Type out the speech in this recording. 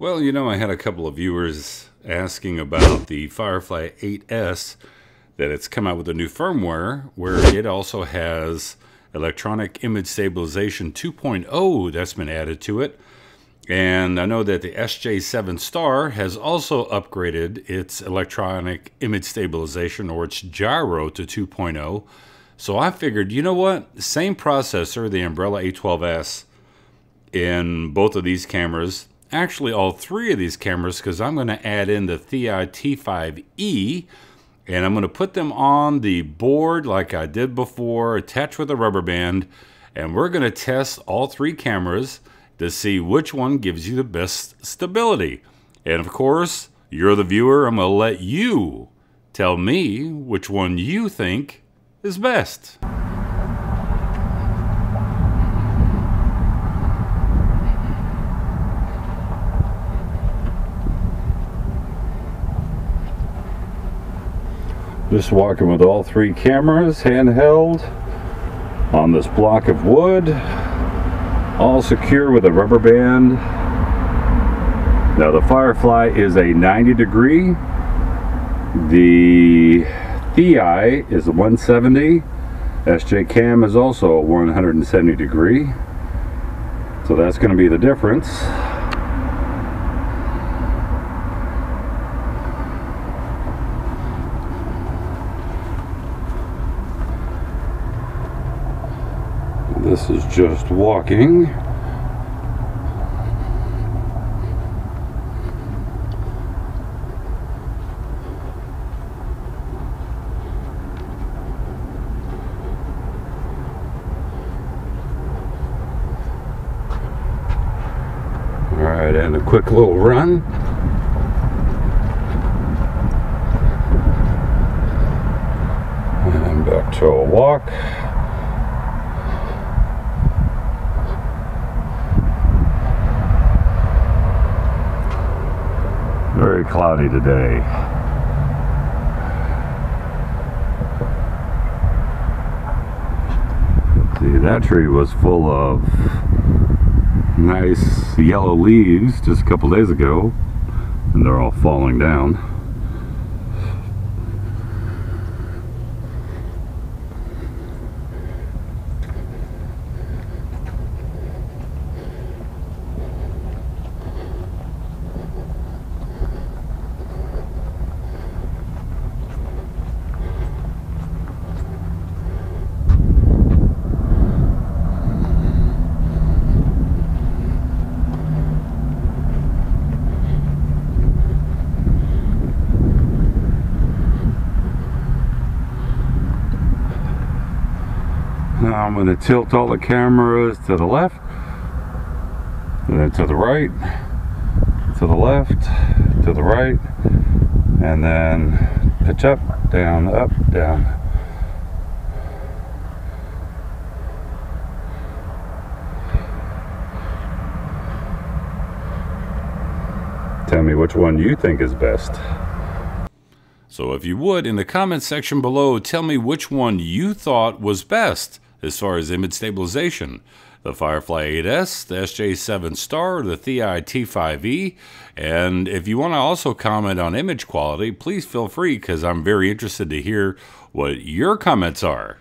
Well, you know, I had a couple of viewers asking about the Firefly 8S, that it's come out with a new firmware where it also has electronic image stabilization 2.0 that's been added to it. And I know that the SJ7 Star has also upgraded its electronic image stabilization, or its gyro, to 2.0. So I figured, you know what? Same processor, the Ambarella A12S, in both of these cameras. Actually, all three of these cameras, because I'm going to add in the ThiEYE T5e, and I'm going to put them on the board like I did before, attached with a rubber band, and we're going to test all three cameras to see which one gives you the best stability. And of course, you're the viewer. I'm going to let you tell me which one you think is best. Just walking with all three cameras handheld on this block of wood, all secure with a rubber band. Now the Firefly is a 90 degree, the ThiEYE is a 170, SJ Cam is also a 170 degree, so that's going to be the difference. This is just walking. Alright, and a quick little run. And back to a walk. Very cloudy today. See, that tree was full of nice yellow leaves just a couple days ago, and they're all falling down. Now I'm going to tilt all the cameras to the left, and then to the right, to the left, to the right, and then pitch up, down, up, down. Tell me which one you think is best. So if you would, in the comments section below, tell me which one you thought was best as far as image stabilization. The Firefly 8S, the SJ7 Star, the ThiEYE T5e. And if you want to also comment on image quality, please feel free, because I'm very interested to hear what your comments are.